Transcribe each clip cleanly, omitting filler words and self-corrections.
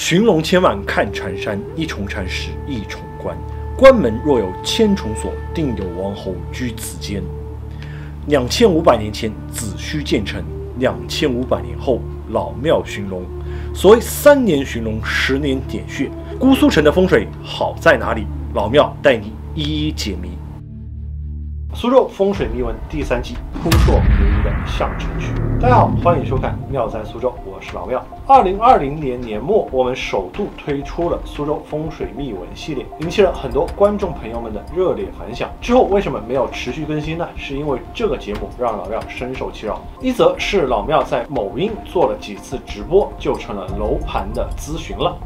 寻龙千万看缠山，一重禅师一重关。关门若有千重锁，定有王侯居此间。2500年前子虚建成，2500年后老庙寻龙。所谓3年寻龙，10年点穴。姑苏城的风水好在哪里？老庙带你一一解谜。 苏州风水秘闻第3季，扑朔迷离的象城区。大家好，欢迎收看《妙哉苏州》，我是老妙。2020年年末，我们首度推出了苏州风水秘闻系列，引起了很多观众朋友们的热烈反响。之后为什么没有持续更新呢？是因为这个节目让老妙深受其扰。一则是老妙在某音做了几次直播，就成了楼盘的咨询了。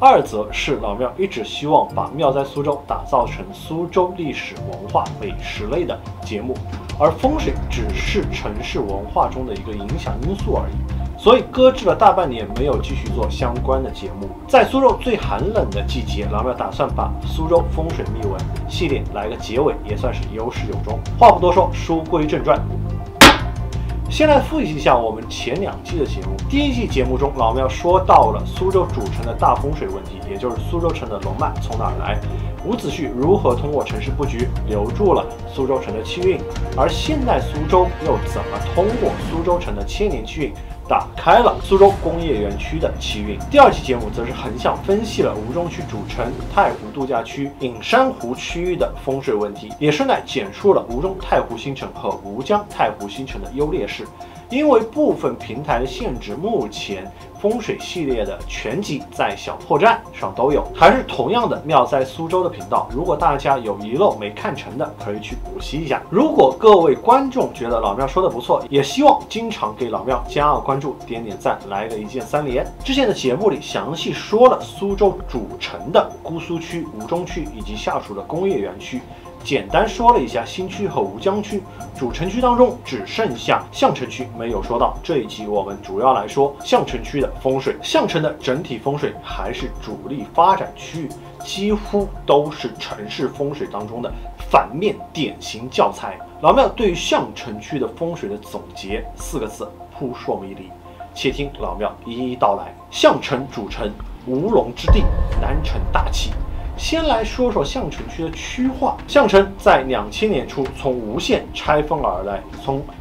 二则是老庙一直希望把《妙哉苏州》打造成苏州历史文化美食类的节目，而风水只是城市文化中的一个影响因素而已，所以搁置了大半年没有继续做相关的节目。在苏州最寒冷的季节，老庙打算把苏州风水秘闻系列来个结尾，也算是有始有终。话不多说，书归正传。 先来复习一下我们前2季的节目。第1季节目中，老庙说到了苏州主城的大风水问题，也就是苏州城的龙脉从哪来，伍子胥如何通过城市布局留住了苏州城的气运，而现代苏州又怎么通过苏州城的千年气运，打开了苏州工业园区的气运。第2季节目则是横向分析了吴中区主城、太湖度假区、隐山湖区域的风水问题，也顺带简述了吴中太湖新城和吴江太湖新城的优劣势。 因为部分平台的限制，目前风水系列的全集在小破站上都有，还是同样的妙哉苏州的频道。如果大家有遗漏没看成的，可以去补习一下。如果各位观众觉得老庙说的不错，也希望经常给老庙加个关注、点点赞，来个1键3连。之前的节目里详细说了苏州主城的姑苏区、吴中区以及下属的工业园区。 简单说了一下新区和吴江区，主城区当中只剩下象城区没有说到。这一集我们主要来说象城区的风水。象城的整体风水还是主力发展区域，几乎都是城市风水当中的反面典型教材。老庙对于象城区的风水的总结4个字：扑朔迷离。且听老庙一一道来。象城主城无龙之地，南城大气。 先来说说象城区的区划。象城在2000年初从吴县拆分而来，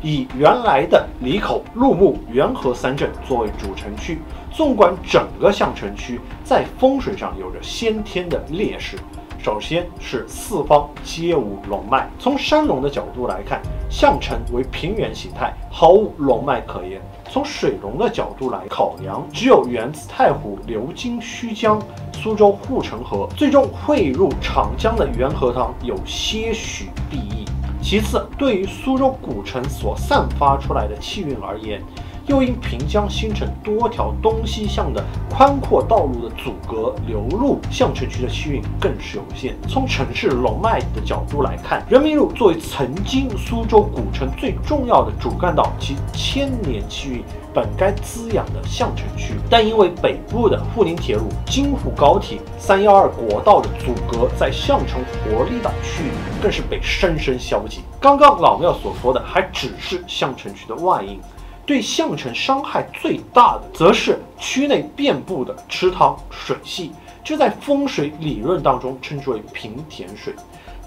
以原来的里口、陆牧、元和3镇作为主城区。纵观整个象城区，在风水上有着先天的劣势。首先是4方皆无龙脉。从山龙的角度来看，象城为平原形态，毫无龙脉可言。从水龙的角度来考量，只有源自太湖流经胥江。 苏州护城河最终汇入长江的元和塘有些许裨益。其次，对于苏州古城所散发出来的气运而言，又因平江新城多条东西向的宽阔道路的阻隔，流入象城区的气运更是有限。从城市龙脉的角度来看，人民路作为曾经苏州古城最重要的主干道，其千年气运。 本该滋养的象城区，但因为北部的沪宁铁路、京沪高铁、312国道的阻隔，在象城活力岛区域更是被深深消解。刚刚老庙所说的还只是象城区的外因，对象城伤害最大的，则是区内遍布的池塘水系，这在风水理论当中称之为平田水。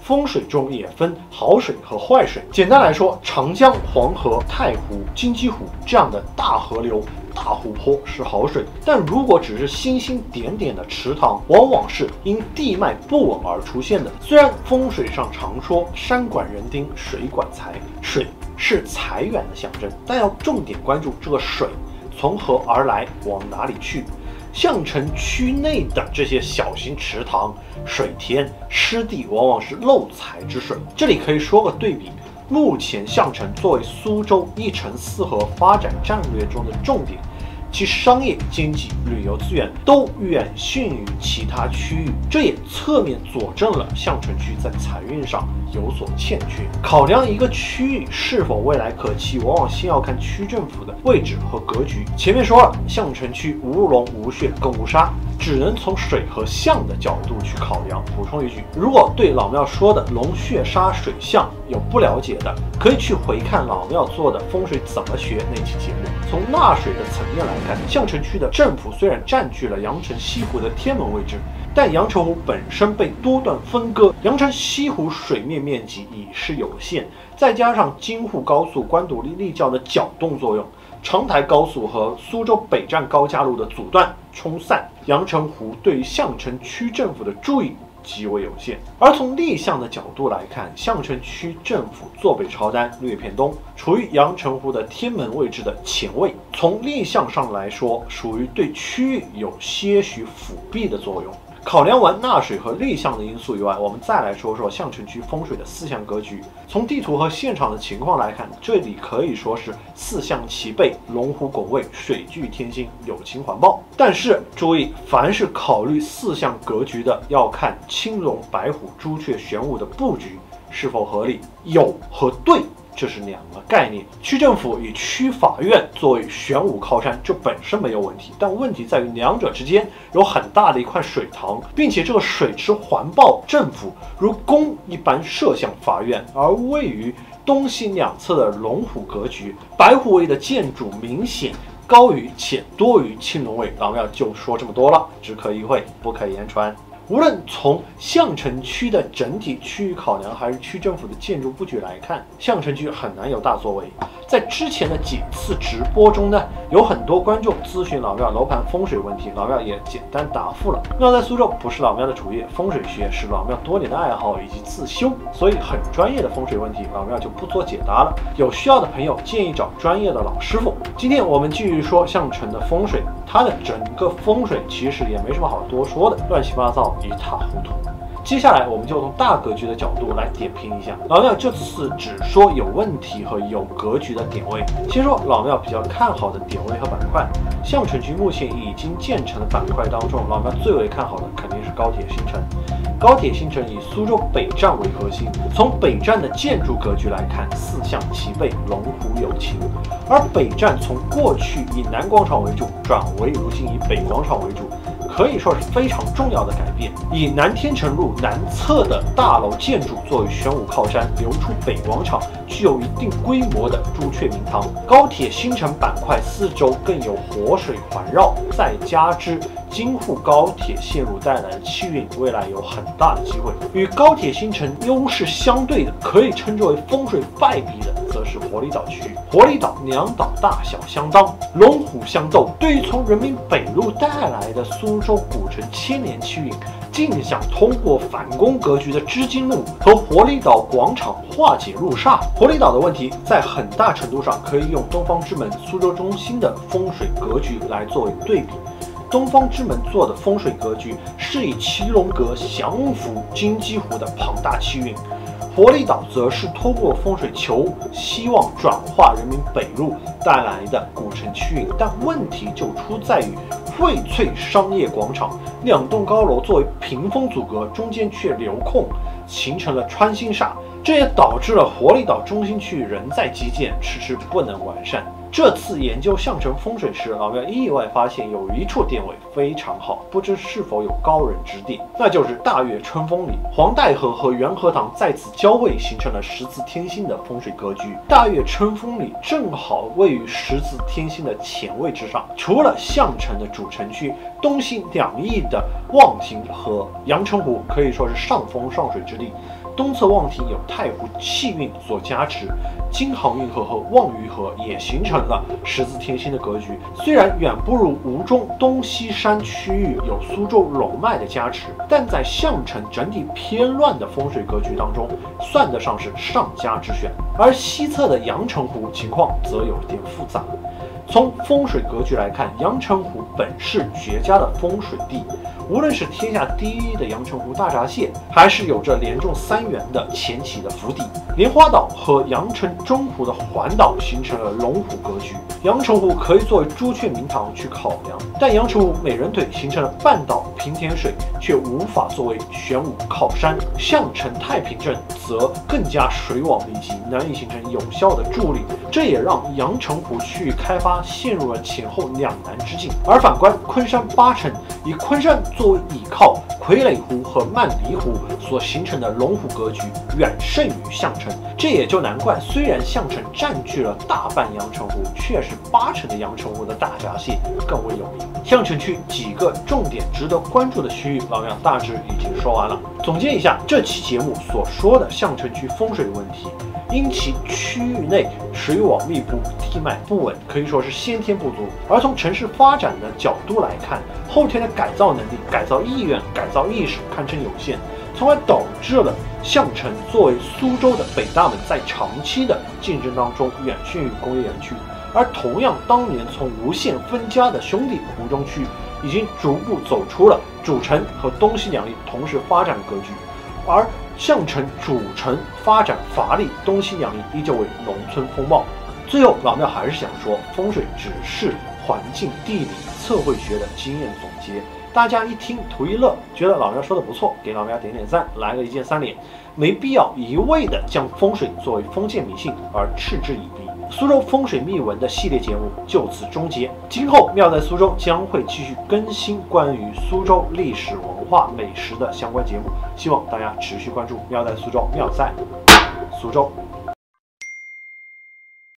风水中也分好水和坏水。简单来说，长江、黄河、太湖、金鸡湖这样的大河流、大湖泊是好水，但如果只是星星点点的池塘，往往是因地脉不稳而出现的。虽然风水上常说山管人丁，水管财，水是财源的象征，但要重点关注这个水从何而来，往哪里去。 象城区内的这些小型池塘、水田、湿地，往往是漏财之水。这里可以说个对比：目前象城作为苏州1城4河发展战略中的重点，其商业、经济、旅游资源都远逊于其他区域，这也侧面佐证了象城区在财运上有所欠缺。考量一个区域是否未来可期，往往先要看区政府的位置和格局。前面说了，象城区无龙无穴更无沙，只能从水和象的角度去考量。补充一句，如果对老庙说的龙穴沙水象有不了解的，可以去回看老庙做的风水怎么学那期节目。从纳水的层面来看，象城区的政府虽然占据了阳城西湖的天门位置，但阳澄湖本身被多段分割，阳城西湖水面面积已是有限，再加上京沪高速官渡立交的搅动作用，长台高速和苏州北站高架路的阻断冲散，阳澄湖对于象城区政府的注意极为有限。而从立项的角度来看，象城区政府坐北朝南，略偏东，处于阳澄湖的天门位置的前位，从立项上来说，属于对区域有些许辅弼的作用。考量完纳水和立项的因素以外，我们再来说说象城区风水的四象格局。从地图和现场的情况来看，这里可以说是四象齐备，龙虎拱卫，水聚天星，友情环抱。但是注意，凡是考虑四象格局的，要看青龙、白虎、朱雀、玄武的布局是否合理。有和对，这是两个概念。区政府与区法院作为玄武靠山，这本身没有问题，但问题在于两者之间有很大的一块水塘，并且这个水池环抱政府，如弓一般射向法院。而位于东西两侧的龙虎格局，白虎位的建筑明显高于且多于青龙位。老庙就说这么多了，只可意会，不可言传。无论从象城区的整体区域考量，还是区政府的建筑布局来看，象城区很难有大作为。在之前的几次直播中呢，有很多观众咨询老庙楼盘风水问题，老庙也简单答复了。庙在苏州不是老庙的主业，风水学是老庙多年的爱好以及自修，所以很专业的风水问题老庙就不做解答了。有需要的朋友建议找专业的老师傅。今天我们继续说象城的风水，它的整个风水其实也没什么好多说的，乱七八糟一塌糊涂。接下来我们就从大格局的角度来点评一下老庙，这次只说有问题和有格局的点位。先说老庙比较看好的点位和板块，象城区目前已经建成的板块当中，老庙最为看好的肯定是高铁新城。高铁新城以苏州北站为核心，从北站的建筑格局来看，四象齐备，龙虎有情。而北站从过去以南广场为主，转为如今以北广场为主，可以说是非常重要的改变。以南天城路南侧的大楼建筑作为玄武靠山，留出北广场，具有一定规模的朱雀明堂。高铁新城板块四周更有活水环绕，再加之京沪高铁线路带来的气运，未来有很大的机会。与高铁新城优势相对的，可以称之为风水败笔的，则是活力岛区域。活力岛两岛大小相当，龙虎相斗，对于从人民北路带来的苏州古城千年气运，尽想通过反攻格局的织金路和活力岛广场化解路煞。活力岛的问题在很大程度上可以用东方之门苏州中心的风水格局来作为对比。东方之门做的风水格局是以奇龙阁降服金鸡湖的庞大气运，活力岛则是通过风水球希望转化人民北路带来的古城区域。但问题就出在于荟萃商业广场，两栋高楼作为屏风阻隔，中间却留空，形成了穿心煞，这也导致了活力岛中心区域仍在基建，迟迟不能完善。这次研究象城风水时，老庙意外发现有一处点位非常好，不知是否有高人指点，那就是大月春风里，黄带河和元和堂在此交汇，形成了十字天星的风水格局。大月春风里正好位于十字天星的前位之上。除了象城的主城区，东西两翼的望亭和阳澄湖可以说是上风上水之地。东侧望亭有太湖气运所加持，京杭运河和望禆河也形成了十字天星的格局。虽然远不如吴中东西山区域有苏州龙脉的加持，但在象城整体偏乱的风水格局当中，算得上是上佳之选。而西侧的阳澄湖情况则有点复杂，从风水格局来看，阳澄湖本是绝佳的风水地，无论是天下第一的阳澄湖大闸蟹，还是有着连中三元的前期的府邸。莲花岛和阳澄中湖的环岛形成了龙虎格局，阳澄湖可以作为朱雀明堂去考量，但阳澄湖美人腿形成了半岛平田水，却无法作为玄武靠山。象城太平镇则更加水网密集，难以形成有效的助力，这也让阳澄湖区域开发陷入了前后两难之境。而反观昆山八城，以昆山作为倚靠，傀儡湖和曼黎湖所形成的龙虎格局远胜于象城，这也就难怪，虽然象城占据了大半阳澄湖，却是八成的阳澄湖的大闸蟹更为有名。象城区几个重点值得关注的区域，老杨大致已经说完了。总结一下这期节目所说的象城区风水问题，因其区域内水网密布，地脉不稳，可以说是先天不足；而从城市发展的角度来看，后天的改造能力、改造意愿、改造意识堪称有限，从而导致了象城作为苏州的北大门在长期的竞争当中远逊于工业园区。而同样当年从无限分家的兄弟湖中区，已经逐步走出了主城和东西两翼同时发展的格局，而象城主城发展乏力，东西两翼依旧为农村风貌。最后老庙还是想说，风水只是环境地理测绘学的经验总结，大家一听图一乐，觉得老庙说的不错，给老庙点点赞，来个一键三连，没必要一味的将风水作为封建迷信而嗤之以鼻。苏州风水秘闻的系列节目就此终结，今后妙在苏州将会继续更新关于苏州历史文化美食的相关节目，希望大家持续关注妙在苏州。